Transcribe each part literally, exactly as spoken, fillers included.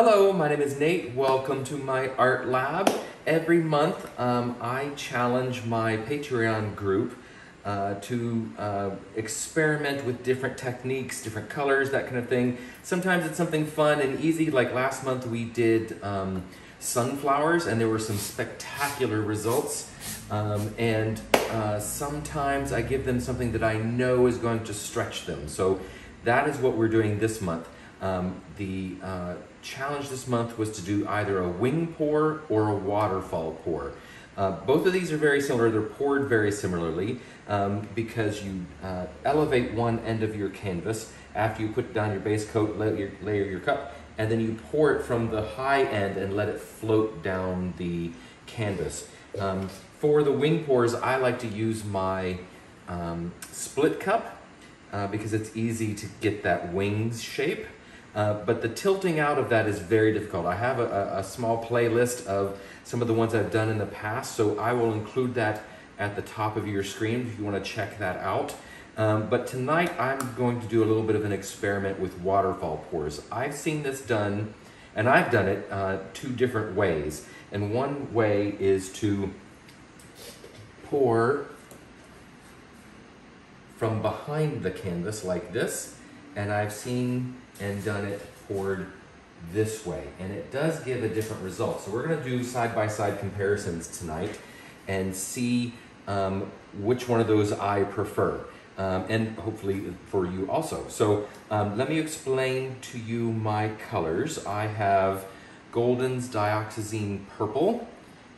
Hello, my name is Nate. Welcome to my art lab. Every month, um, I challenge my Patreon group uh, to uh, experiment with different techniques, different colors, that kind of thing. Sometimes it's something fun and easy, like last month we did um, sunflowers, and there were some spectacular results. Um, and uh, sometimes I give them something that I know is going to stretch them. So that is what we're doing this month. Um, the uh, challenge this month was to do either a wing pour or a waterfall pour. Uh, both of these are very similar. They're poured very similarly um, because you uh, elevate one end of your canvas after you put down your base coat, layer your, layer your cup, and then you pour it from the high end and let it float down the canvas. Um, for the wing pours, I like to use my um, split cup uh, because it's easy to get that wings shape. Uh, but the tilting out of that is very difficult. I have a, a small playlist of some of the ones I've done in the past, so I will include that at the top of your screen if you want to check that out. Um, but tonight I'm going to do a little bit of an experiment with waterfall pours. I've seen this done, and I've done it uh, two different ways. And one way is to pour from behind the canvas like this, and I've seen and done it poured this way, and it does give a different result. So we're going to do side-by-side comparisons tonight and see um, which one of those I prefer, um, and hopefully for you also. So um, let me explain to you my colors. I have Golden's Dioxazine Purple,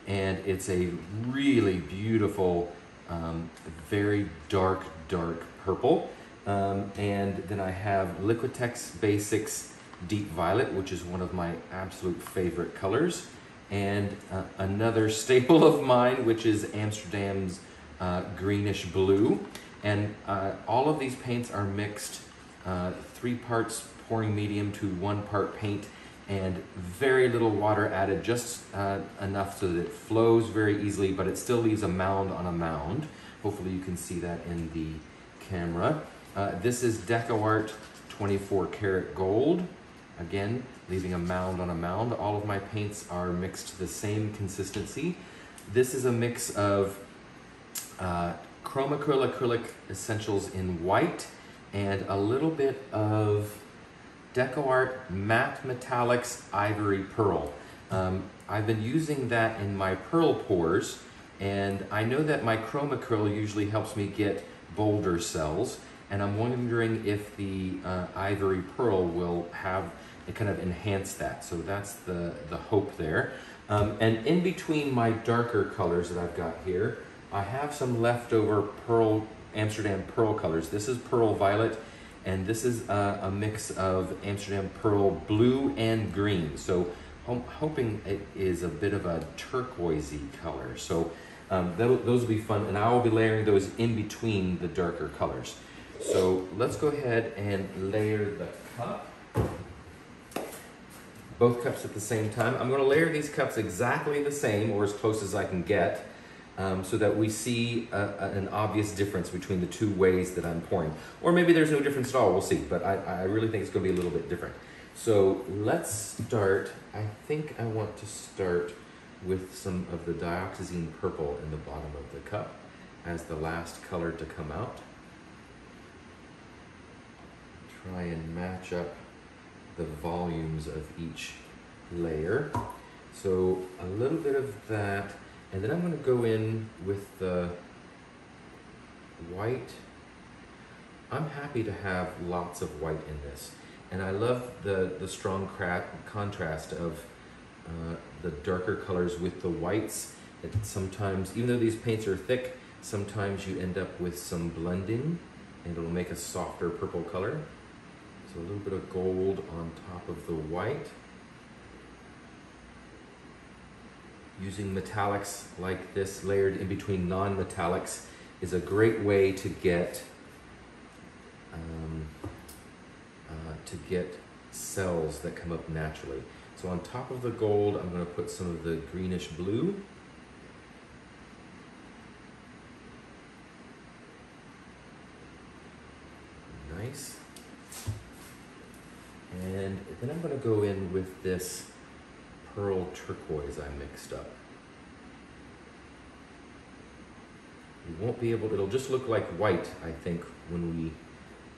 and it's a really beautiful, um, very dark, dark purple. Um, and then I have Liquitex Basics Deep Violet, which is one of my absolute favorite colors, and uh, another staple of mine, which is Amsterdam's uh, Greenish Blue. And uh, all of these paints are mixed, uh, three parts pouring medium to one part paint, and very little water added, just uh, enough so that it flows very easily, but it still leaves a mound on a mound. Hopefully you can see that in the camera. Uh, this is DecoArt twenty-four karat gold, again, leaving a mound on a mound. All of my paints are mixed to the same consistency. This is a mix of uh, Chromacryl Acrylic Essentials in white and a little bit of DecoArt Matte Metallics Ivory Pearl. Um, I've been using that in my pearl pours, and I know that my Chromacryl usually helps me get bolder cells. And I'm wondering if the uh, Ivory Pearl will have it kind of enhance that. So that's the, the hope there. Um, and in between my darker colors that I've got here, I have some leftover Pearl, Amsterdam Pearl colors. This is Pearl Violet, and this is uh, a mix of Amsterdam Pearl Blue and Green. So I'm hoping it is a bit of a turquoisey color. So um, those will be fun, and I will be layering those in between the darker colors. So let's go ahead and layer the cup. Both cups at the same time. I'm going to layer these cups exactly the same, or as close as I can get, um, so that we see a, a, an obvious difference between the two ways that I'm pouring. Or maybe there's no difference at all, we'll see, but I, I really think it's going to be a little bit different. So let's start. I think I want to start with some of the dioxazine purple in the bottom of the cup as the last color to come out. Try and match up the volumes of each layer. So a little bit of that, and then I'm going to go in with the white. I'm happy to have lots of white in this, and I love the, the strong crack, contrast of uh, the darker colors with the whites. It sometimes, even though these paints are thick, sometimes you end up with some blending, and it'll make a softer purple color. So a little bit of gold on top of the white. Using metallics like this layered in between non-metallics is a great way to get um, uh, to get cells that come up naturally. So on top of the gold, I'm going to put some of the greenish blue. And Then I'm going to go in with this pearl turquoise I mixed up. You won't be able, it'll just look like white, I think, when we,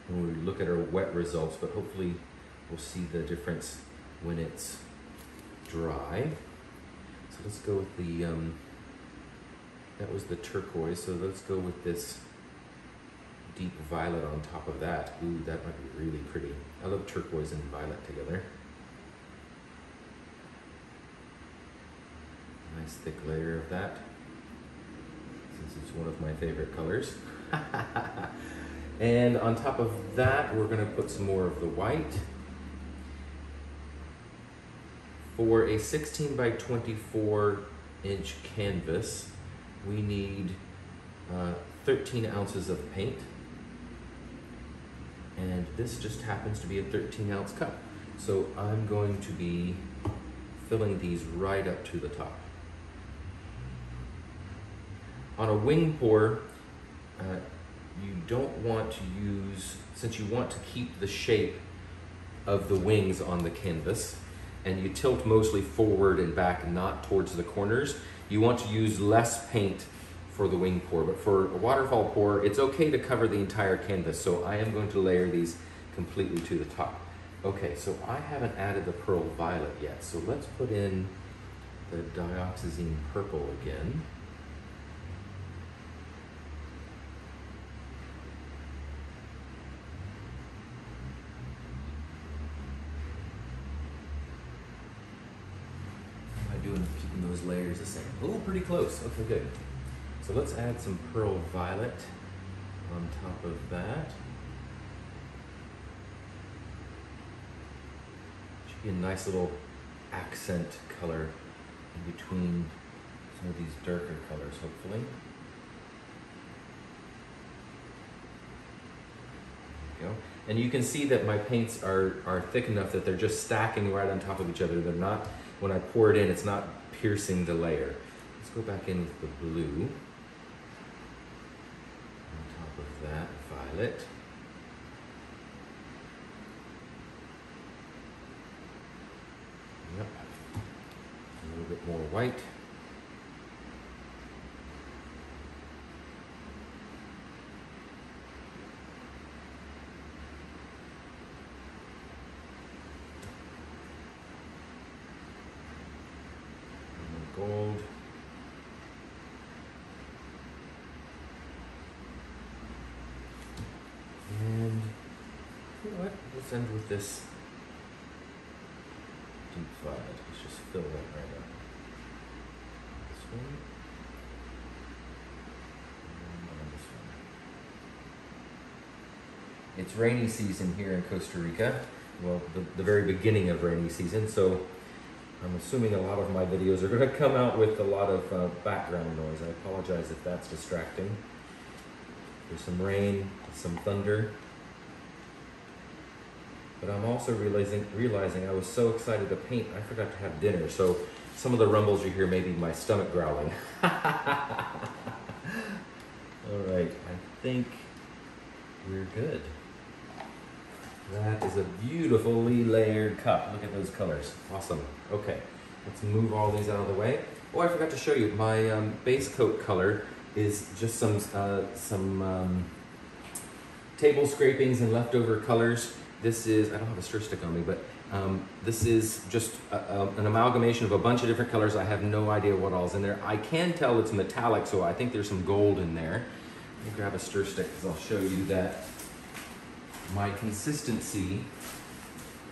when we look at our wet results, but hopefully we'll see the difference when it's dry. So let's go with the, um, that was the turquoise, so let's go with this deep violet on top of that. Ooh, that might be really pretty. I love turquoise and violet together. Nice thick layer of that, since it's one of my favorite colors. And on top of that, we're gonna put some more of the white. For a sixteen by twenty-four inch canvas, we need uh, thirteen ounces of paint. And this just happens to be a thirteen ounce cup. So I'm going to be filling these right up to the top. On a wing pour, uh, you don't want to use, since you want to keep the shape of the wings on the canvas, and you tilt mostly forward and back, not towards the corners, you want to use less paint for the wing pour. But for a waterfall pour, it's okay to cover the entire canvas, so I am going to layer these completely to the top. Okay, so I haven't added the pearl violet yet, so let's put in the dioxazine purple again. Keeping those layers the same. Oh, pretty close. Okay, good. So let's add some pearl violet on top of that. Should be a nice little accent color in between some of these darker colors, hopefully. There we go. And you can see that my paints are, are thick enough that they're just stacking right on top of each other. They're not, when I pour it in, it's not piercing the layer. Let's go back in with the blue. On top of that, violet. Yep. A little bit more white. Gold. And you know what? Let's end with this deep violet. Let's just fill that right up. This one. And this one. It's rainy season here in Costa Rica. Well, the, the very beginning of rainy season, so I'm assuming a lot of my videos are going to come out with a lot of uh, background noise. I apologize if that's distracting. There's some rain, some thunder. But I'm also realizing, realizing I was so excited to paint, I forgot to have dinner. So some of the rumbles you hear may be my stomach growling. All right, I think we're good. That is a beautifully layered cup. Look at those colors. Awesome. Okay, let's move all these out of the way. Oh, I forgot to show you. My um, base coat color is just some, uh, some um, table scrapings and leftover colors. This is, I don't have a stir stick on me, but um, this is just a, a, an amalgamation of a bunch of different colors. I have no idea what all's in there. I can tell it's metallic, so I think there's some gold in there. Let me grab a stir stick because I'll show you that. My consistency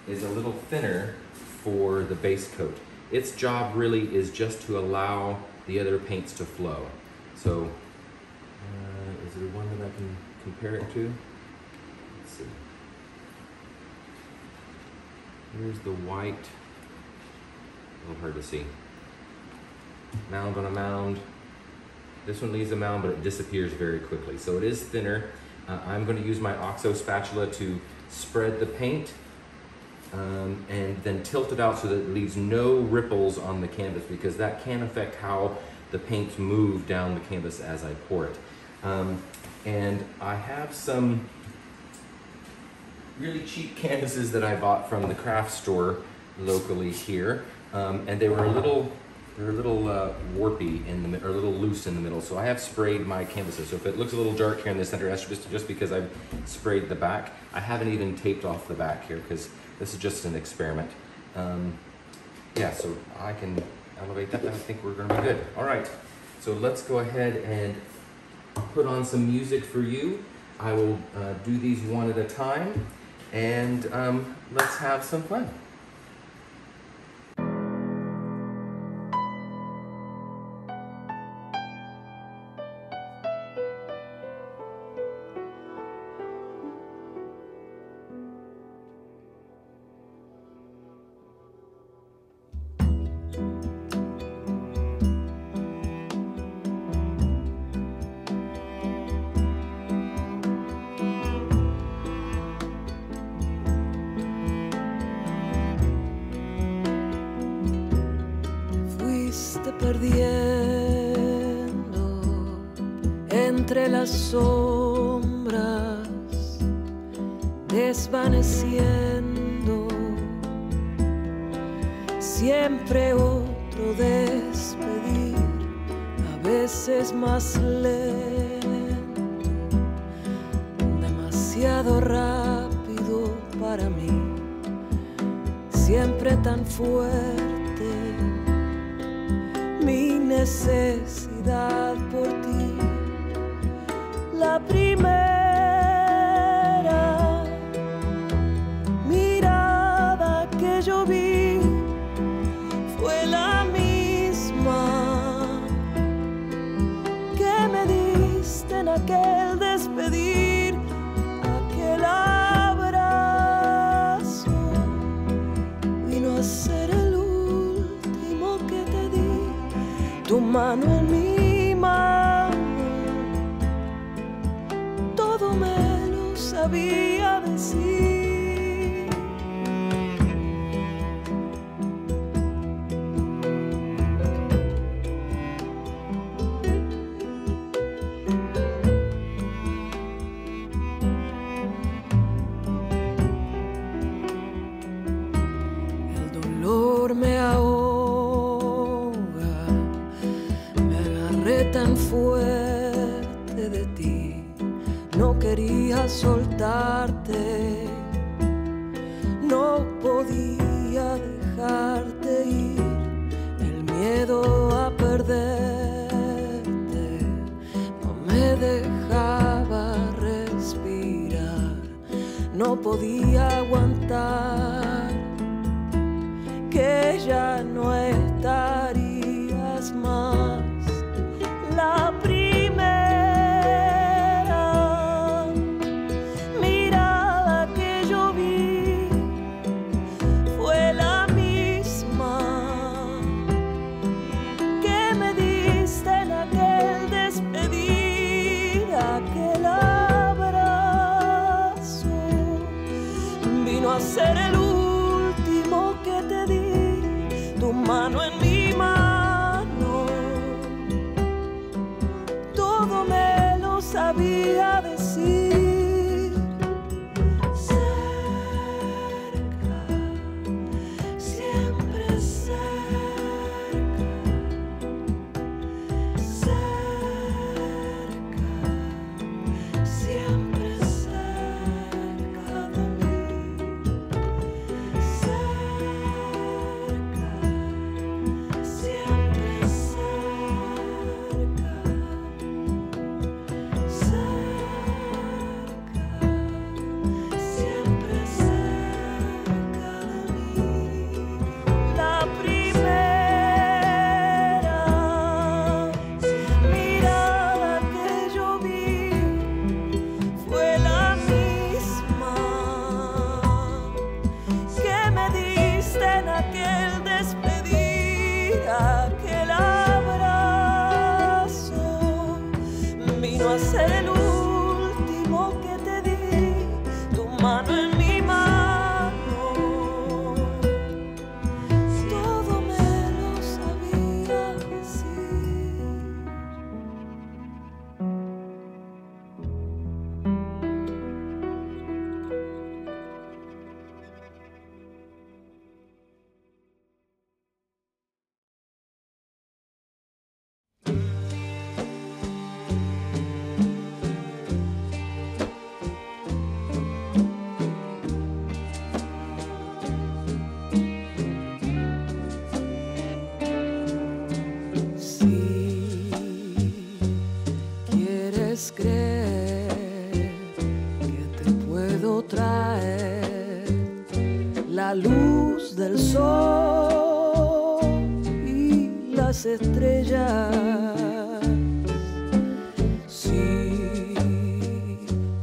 is a little thinner for the base coat. Its job really is just to allow the other paints to flow. So, uh, is there one that I can compare it to? Let's see. Here's the white. A little hard to see. Mound on a mound. This one leaves a mound, but it disappears very quickly. So it is thinner. Uh, I'm going to use my OXO spatula to spread the paint um, and then tilt it out so that it leaves no ripples on the canvas, because that can affect how the paints move down the canvas as I pour it. Um, and I have some really cheap canvases that I bought from the craft store locally here, um, and they were a little they're a little uh, warpy in the or a little loose in the middle. So I have sprayed my canvases. So if it looks a little dark here in the center, that's just just because I've sprayed the back. I haven't even taped off the back here because this is just an experiment. Um, yeah, so I can elevate that. I think we're gonna be good. All right, so let's go ahead and put on some music for you. I will uh, do these one at a time, and um, let's have some fun. Entre las sombras, desvaneciendo, siempre otro despedir, a veces más lento, demasiado rápido para mí, siempre tan fuerte, mi necesidad por ti. La primera mirada que yo vi fue la misma que me diste en aquel despedir, aquel abrazo vino a ser el último que te di, tu mano en mí. Sabía decir el dolor me ahoga, me agarré tan fuerte de ti. No quería soltarte, no podía dejarte ir, el miedo a perderte no me dejaba respirar, no podía aguantar que ya no estarías más. La ser el último que te di, tu mano en mi mano, todo me lo sabía decir. Cerca, siempre cerca, cerca, siempre. puedo traer la luz del sol y las estrellas. Si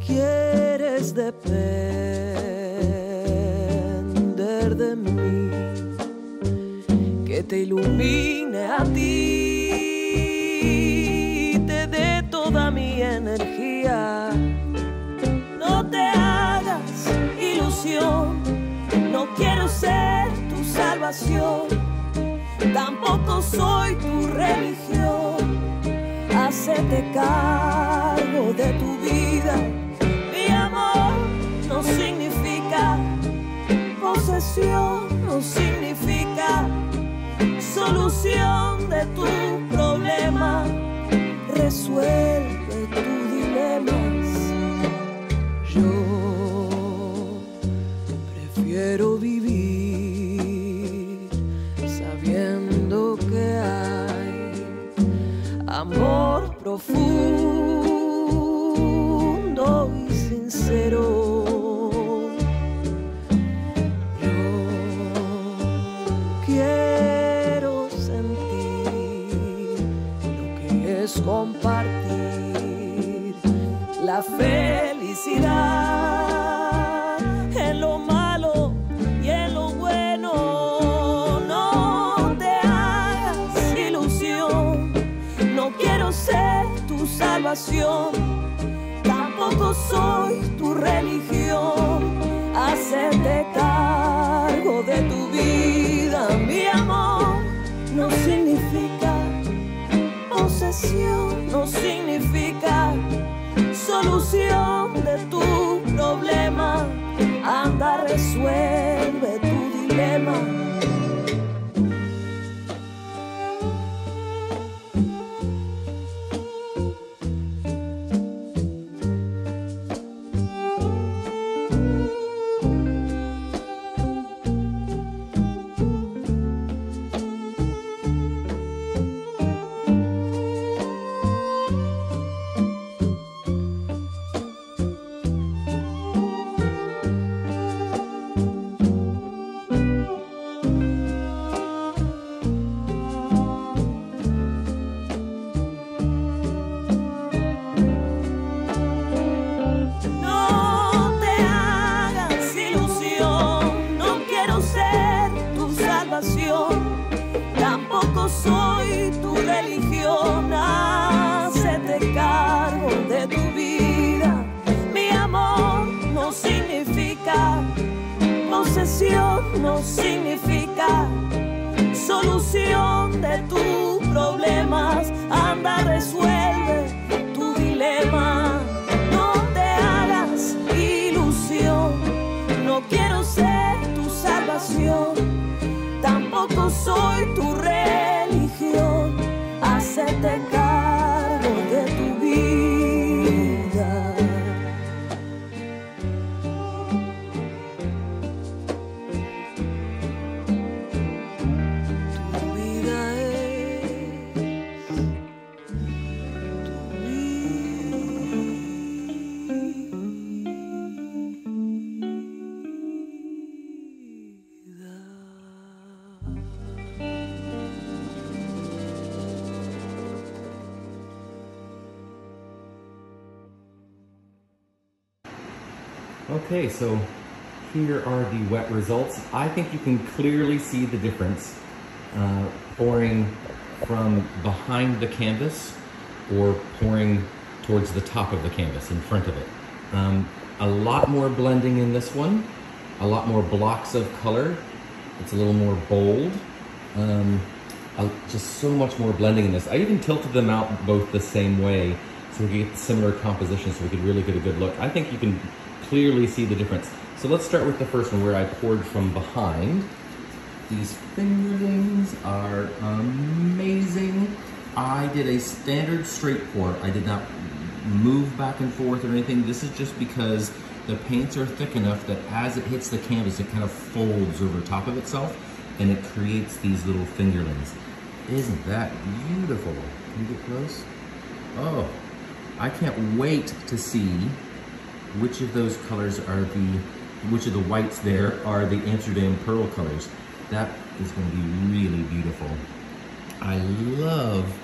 quieres depender de mí, que te ilumine a ti y te dé toda mi energía. No quiero ser tu salvación, tampoco soy tu religión. Hacete cargo de tu vida. Mi amor no significa posesión, no significa solución de tu problema. Resuelve tus dilemas. Yo quiero vivir sabiendo que hay amor profundo y sincero. Yo quiero sentir lo que es compartir la felicidad en lo más. Salvación, tampoco soy tu religión. Hacerte cargo de tu vida, mi amor. No significa posesión, no significa solución de tu problema. Anda, resuelve tu dilema. No significa solución de tus problemas. Anda, resuelve tu dilema. No te hagas ilusión. No quiero ser tu salvación, tampoco soy tu religión. Hacete cargo de tu vida. Okay, so here are the wet results. I think you can clearly see the difference uh, pouring from behind the canvas or pouring towards the top of the canvas in front of it. Um, a lot more blending in this one, a lot more blocks of color. It's a little more bold. Um, uh, just so much more blending in this. I even tilted them out both the same way so we could get similar compositions so we could really get a good look. I think you can clearly see the difference. So let's start with the first one where I poured from behind. These fingerlings are amazing. I did a standard straight pour. I did not move back and forth or anything. This is just because the paints are thick enough that as it hits the canvas, it kind of folds over top of itself and it creates these little fingerlings. Isn't that beautiful? Can you get close? Oh, I can't wait to see which of those colors are the, which of the whites there are the Amsterdam Pearl colors. That is going to be really beautiful. I love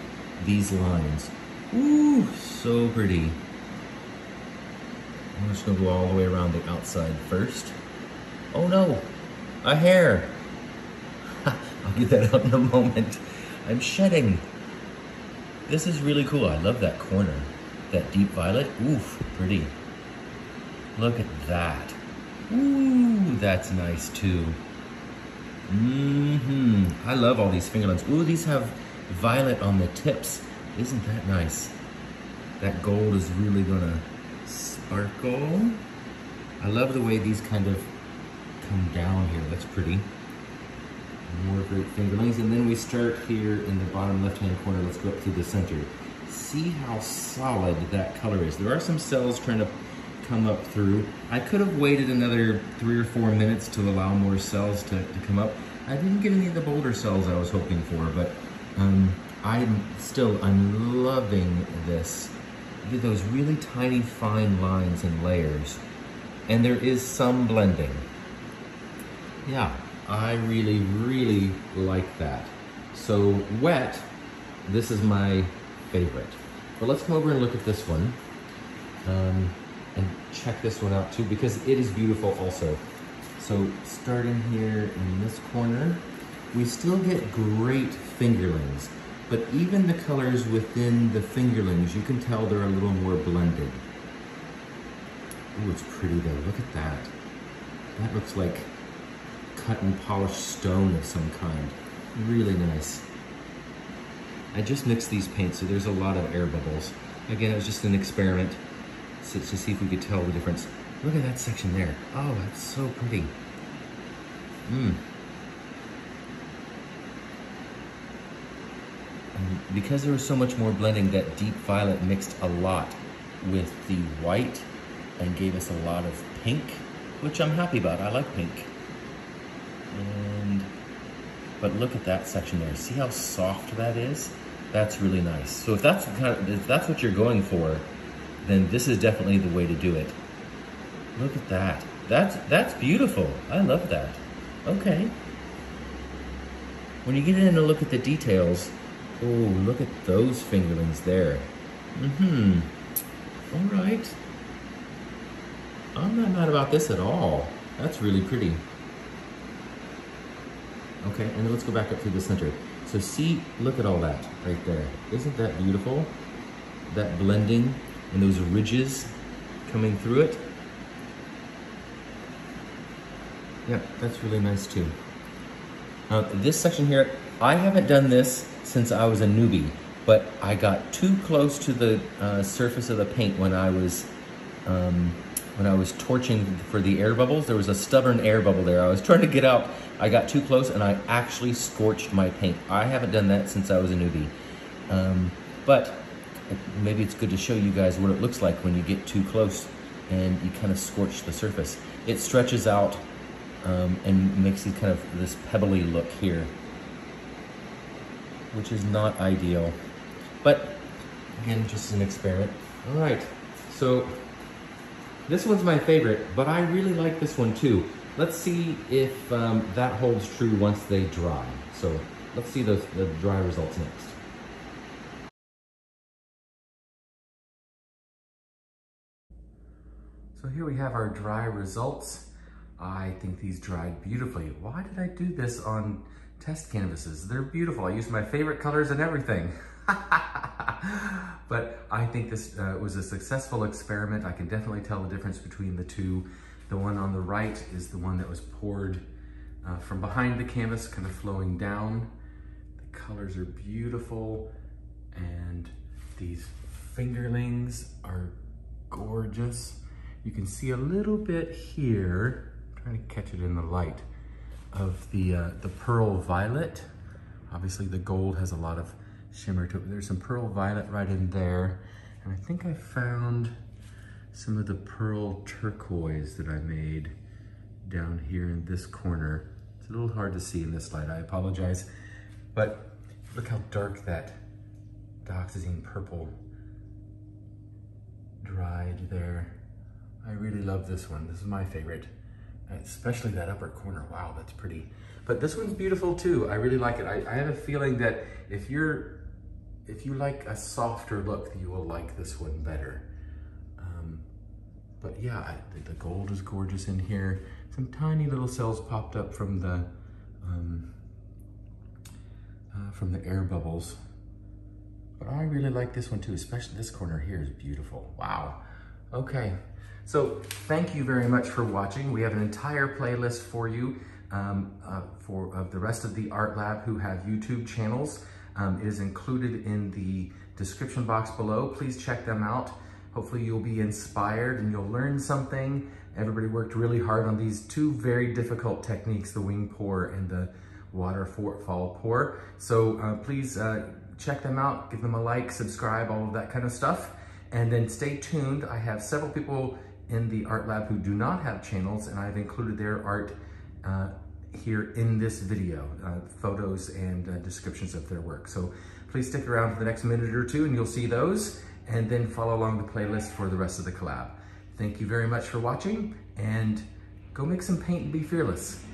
these lines. Ooh, so pretty. I'm just going to go all the way around the outside first. Oh no, a hair. I'll get that out in a moment. I'm shedding. This is really cool. I love that corner. That deep violet. Oof, pretty. Look at that. Ooh, that's nice too. Mm-hmm. I love all these fingerlines. Ooh, these have violet on the tips. Isn't that nice? That gold is really gonna sparkle. I love the way these kind of come down here. That's pretty. More great fingerlines. And then we start here in the bottom left-hand corner. Let's go up through the center. See how solid that color is. There are some cells trying to come up through. I could have waited another three or four minutes to allow more cells to, to come up. I didn't get any of the bolder cells I was hoping for, but um, I'm still, I'm loving this. Look at those really tiny fine lines and layers. And there is some blending. Yeah, I really, really like that. So wet, this is my favorite. But let's come over and look at this one. Um, and check this one out too, because it is beautiful also. So starting here in this corner, we still get great fingerlings, but even the colors within the fingerlings, you can tell they're a little more blended. Ooh, it's pretty though, look at that. That looks like cut and polished stone of some kind. Really nice. I just mixed these paints, so there's a lot of air bubbles. Again, it was just an experiment. So, to see if we could tell the difference. Look at that section there. Oh, that's so pretty. Mm. And because there was so much more blending, that deep violet mixed a lot with the white and gave us a lot of pink, which I'm happy about. I like pink. And, but look at that section there. See how soft that is? That's really nice. So if that's, the kind of, if that's what you're going for, then this is definitely the way to do it. Look at that. That's, that's beautiful. I love that. Okay. When you get in and look at the details, oh, look at those fingerlings there. Mm-hmm. All right. I'm not mad about this at all. That's really pretty. Okay, and then let's go back up through the center. So see, look at all that right there. Isn't that beautiful? That blending. And those ridges coming through it. Yeah, that's really nice too. Uh, this section here, I haven't done this since I was a newbie, but I got too close to the uh, surface of the paint when I was um, when I was torching for the air bubbles. There was a stubborn air bubble there. I was trying to get out. I got too close and I actually scorched my paint. I haven't done that since I was a newbie, um, but. Maybe it's good to show you guys what it looks like when you get too close and you kind of scorch the surface. It stretches out um, and makes it kind of this pebbly look here, which is not ideal. But again, just an experiment. All right, so this one's my favorite, but I really like this one too. Let's see if um, that holds true once they dry. So let's see those, the dry results next. So here we have our dry results. I think these dried beautifully. Why did I do this on test canvases? They're beautiful. I used my favorite colors and everything. But I think this uh, was a successful experiment. I can definitely tell the difference between the two. The one on the right is the one that was poured uh, from behind the canvas, kind of flowing down. The colors are beautiful. And these fingerlings are gorgeous. You can see a little bit here, I'm trying to catch it in the light, of the, uh, the pearl violet. Obviously the gold has a lot of shimmer to it. There's some pearl violet right in there. And I think I found some of the pearl turquoise that I made down here in this corner. It's a little hard to see in this light, I apologize. But look how dark that dioxazine purple dried there. I really love this one. This is my favorite, especially that upper corner. Wow, that's pretty. But this one's beautiful too. I really like it. I, I have a feeling that if you're, if you like a softer look, you will like this one better. Um, but yeah, I, the gold is gorgeous in here. Some tiny little cells popped up from the, um, uh, from the air bubbles. But I really like this one too, especially this corner here is beautiful. Wow. Okay. So thank you very much for watching. We have an entire playlist for you um, uh, for of the rest of the Art Lab who have YouTube channels. Um, it is included in the description box below. Please check them out. Hopefully you'll be inspired and you'll learn something. Everybody worked really hard on these two very difficult techniques, the wing pour and the waterfall pour. So uh, please uh, check them out, give them a like, subscribe, all of that kind of stuff. And then stay tuned. I have several people in the Art Lab who do not have channels, and I've included their art uh, here in this video, uh, photos and uh, descriptions of their work. So please stick around for the next minute or two and you'll see those, and then follow along the playlist for the rest of the collab. Thank you very much for watching, and go make some paint and be fearless.